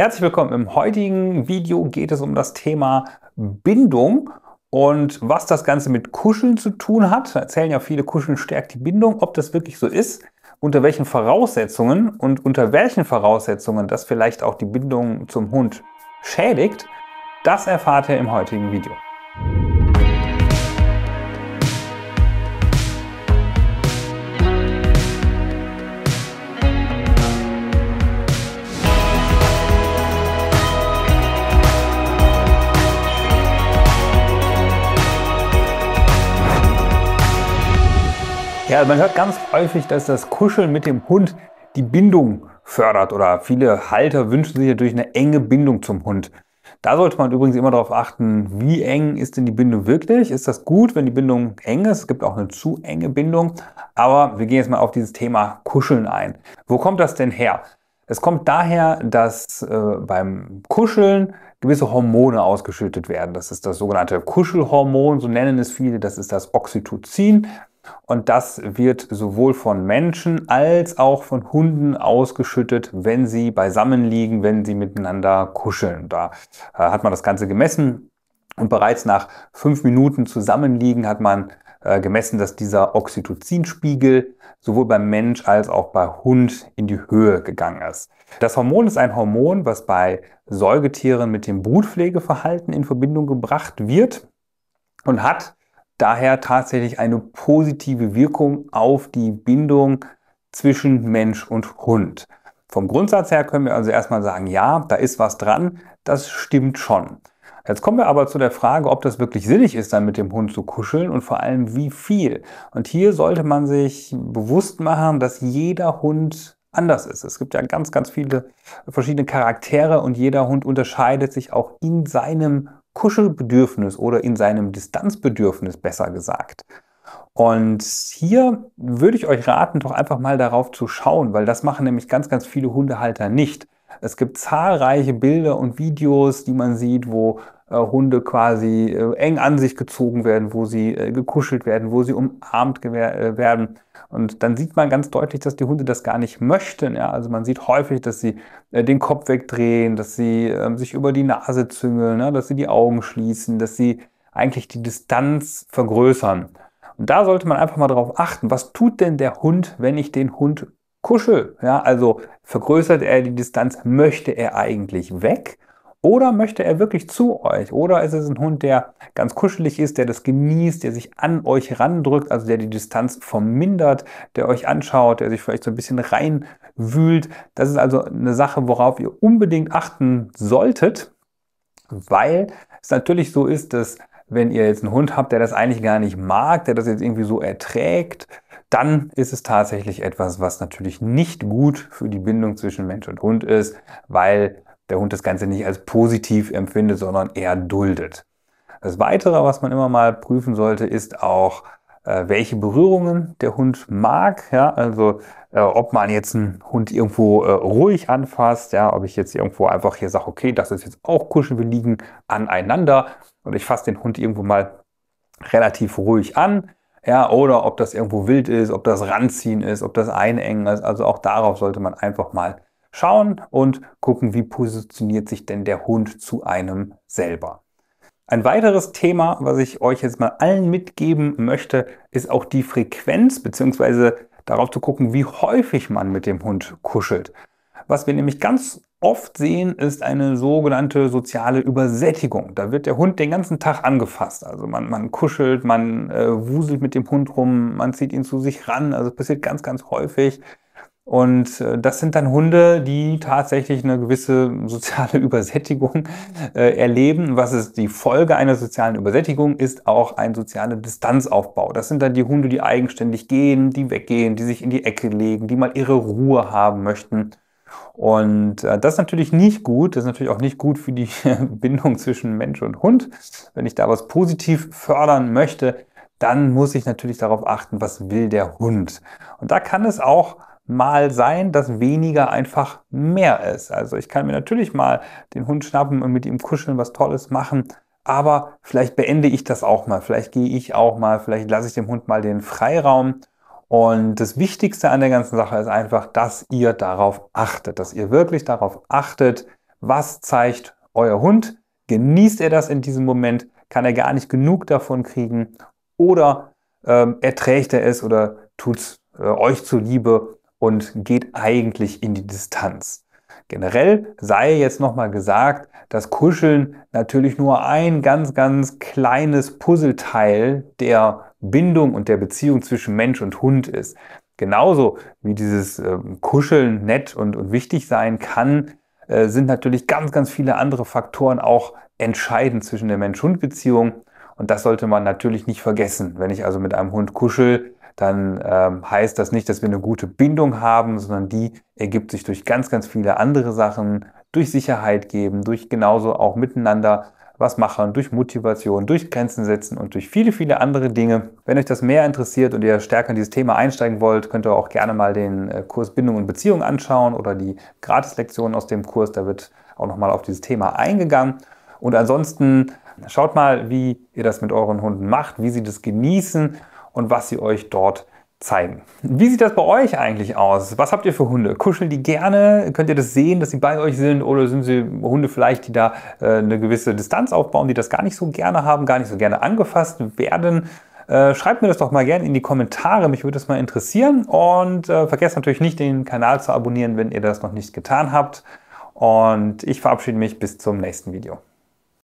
Herzlich willkommen. Im heutigen Video geht es um das Thema Bindung und was das Ganze mit Kuscheln zu tun hat. Da erzählen ja viele, Kuscheln stärkt die Bindung. Ob das wirklich so ist, unter welchen Voraussetzungen und unter welchen Voraussetzungen das vielleicht auch die Bindung zum Hund schädigt, das erfahrt ihr im heutigen Video. Ja, man hört ganz häufig, dass das Kuscheln mit dem Hund die Bindung fördert oder viele Halter wünschen sich natürlich eine enge Bindung zum Hund. Da sollte man übrigens immer darauf achten, wie eng ist denn die Bindung wirklich? Ist das gut, wenn die Bindung eng ist? Es gibt auch eine zu enge Bindung. Aber wir gehen jetzt mal auf dieses Thema Kuscheln ein. Wo kommt das denn her? Es kommt daher, dass beim Kuscheln gewisse Hormone ausgeschüttet werden. Das ist das sogenannte Kuschelhormon, so nennen es viele. Das ist das Oxytocin. Und das wird sowohl von Menschen als auch von Hunden ausgeschüttet, wenn sie beisammen liegen, wenn sie miteinander kuscheln. Da hat man das Ganze gemessen und bereits nach 5 Minuten Zusammenliegen hat man gemessen, dass dieser Oxytocinspiegel sowohl beim Mensch als auch bei Hund in die Höhe gegangen ist. Das Hormon ist ein Hormon, was bei Säugetieren mit dem Brutpflegeverhalten in Verbindung gebracht wird und hat daher tatsächlich eine positive Wirkung auf die Bindung zwischen Mensch und Hund. Vom Grundsatz her können wir also erstmal sagen, ja, da ist was dran, das stimmt schon. Jetzt kommen wir aber zu der Frage, ob das wirklich sinnig ist, dann mit dem Hund zu kuscheln und vor allem wie viel. Und hier sollte man sich bewusst machen, dass jeder Hund anders ist. Es gibt ja ganz, ganz viele verschiedene Charaktere und jeder Hund unterscheidet sich auch in seinem Kuschelbedürfnis oder in seinem Distanzbedürfnis, besser gesagt. Und hier würde ich euch raten, doch einfach mal darauf zu schauen, weil das machen nämlich ganz, ganz viele Hundehalter nicht. Es gibt zahlreiche Bilder und Videos, die man sieht, wo Hunde quasi eng an sich gezogen werden, wo sie gekuschelt werden, wo sie umarmt werden. Und dann sieht man ganz deutlich, dass die Hunde das gar nicht möchten. Ja? Also man sieht häufig, dass sie den Kopf wegdrehen, dass sie sich über die Nase züngeln, ja? Dass sie die Augen schließen, dass sie eigentlich die Distanz vergrößern. Und da sollte man einfach mal darauf achten, was tut denn der Hund, wenn ich den Hund kuschel? Ja? Also vergrößert er die Distanz, möchte er eigentlich weg? Oder möchte er wirklich zu euch? Oder ist es ein Hund, der ganz kuschelig ist, der das genießt, der sich an euch randrückt, also der die Distanz vermindert, der euch anschaut, der sich vielleicht so ein bisschen reinwühlt? Das ist also eine Sache, worauf ihr unbedingt achten solltet, weil es natürlich so ist, dass wenn ihr jetzt einen Hund habt, der das eigentlich gar nicht mag, der das jetzt irgendwie so erträgt, dann ist es tatsächlich etwas, was natürlich nicht gut für die Bindung zwischen Mensch und Hund ist, weil der Hund das Ganze nicht als positiv empfindet, sondern eher duldet. Das Weitere, was man immer mal prüfen sollte, ist auch, welche Berührungen der Hund mag. Ja? Also ob man jetzt einen Hund irgendwo ruhig anfasst, ja? Ob ich jetzt irgendwo einfach hier sage, okay, das ist jetzt auch Kuscheln, wir liegen aneinander und ich fasse den Hund irgendwo mal relativ ruhig an. Ja, oder ob das irgendwo wild ist, ob das Ranziehen ist, ob das Einengen ist. Also auch darauf sollte man einfach mal schauen und gucken, wie positioniert sich denn der Hund zu einem selber. Ein weiteres Thema, was ich euch jetzt mal allen mitgeben möchte, ist auch die Frequenz, beziehungsweise darauf zu gucken, wie häufig man mit dem Hund kuschelt. Was wir nämlich ganz oft sehen, ist eine sogenannte soziale Übersättigung. Da wird der Hund den ganzen Tag angefasst. Also man kuschelt, man wuselt mit dem Hund rum, man zieht ihn zu sich ran. Also passiert ganz, ganz häufig. Und das sind dann Hunde, die tatsächlich eine gewisse soziale Übersättigung erleben. Was ist die Folge einer sozialen Übersättigung? Ist auch ein sozialer Distanzaufbau. Das sind dann die Hunde, die eigenständig gehen, die weggehen, die sich in die Ecke legen, die mal ihre Ruhe haben möchten. Und das ist natürlich nicht gut. Das ist natürlich auch nicht gut für die Bindung zwischen Mensch und Hund. Wenn ich da was positiv fördern möchte, dann muss ich natürlich darauf achten, was will der Hund. Und da kann es auch mal sein, dass weniger einfach mehr ist. Also ich kann mir natürlich mal den Hund schnappen und mit ihm kuscheln, was Tolles machen, aber vielleicht beende ich das auch mal, vielleicht gehe ich auch mal, vielleicht lasse ich dem Hund mal den Freiraum. Und das Wichtigste an der ganzen Sache ist einfach, dass ihr darauf achtet, dass ihr wirklich darauf achtet, was zeigt euer Hund? Genießt er das in diesem Moment? Kann er gar nicht genug davon kriegen? Oder erträgt er es oder tut es euch zuliebe und geht eigentlich in die Distanz? Generell sei jetzt nochmal gesagt, dass Kuscheln natürlich nur ein ganz, ganz kleines Puzzleteil der Bindung und der Beziehung zwischen Mensch und Hund ist. Genauso wie dieses Kuscheln nett und wichtig sein kann, sind natürlich ganz, ganz viele andere Faktoren auch entscheidend zwischen der Mensch-Hund-Beziehung. Und das sollte man natürlich nicht vergessen. Wenn ich also mit einem Hund kuschel, dann heißt das nicht, dass wir eine gute Bindung haben, sondern die ergibt sich durch ganz, ganz viele andere Sachen, durch Sicherheit geben, durch genauso auch miteinander was machen, durch Motivation, durch Grenzen setzen und durch viele, viele andere Dinge. Wenn euch das mehr interessiert und ihr stärker in dieses Thema einsteigen wollt, könnt ihr auch gerne mal den Kurs Bindung und Beziehung anschauen oder die Gratislektionen aus dem Kurs, da wird auch nochmal auf dieses Thema eingegangen. Und ansonsten schaut mal, wie ihr das mit euren Hunden macht, wie sie das genießen und was sie euch dort zeigen. Wie sieht das bei euch eigentlich aus? Was habt ihr für Hunde? Kuscheln die gerne? Könnt ihr das sehen, dass sie bei euch sind? Oder sind sie Hunde vielleicht, die da eine gewisse Distanz aufbauen, die das gar nicht so gerne haben, gar nicht so gerne angefasst werden? Schreibt mir das doch mal gerne in die Kommentare, mich würde das mal interessieren. Und vergesst natürlich nicht, den Kanal zu abonnieren, wenn ihr das noch nicht getan habt. Und ich verabschiede mich bis zum nächsten Video.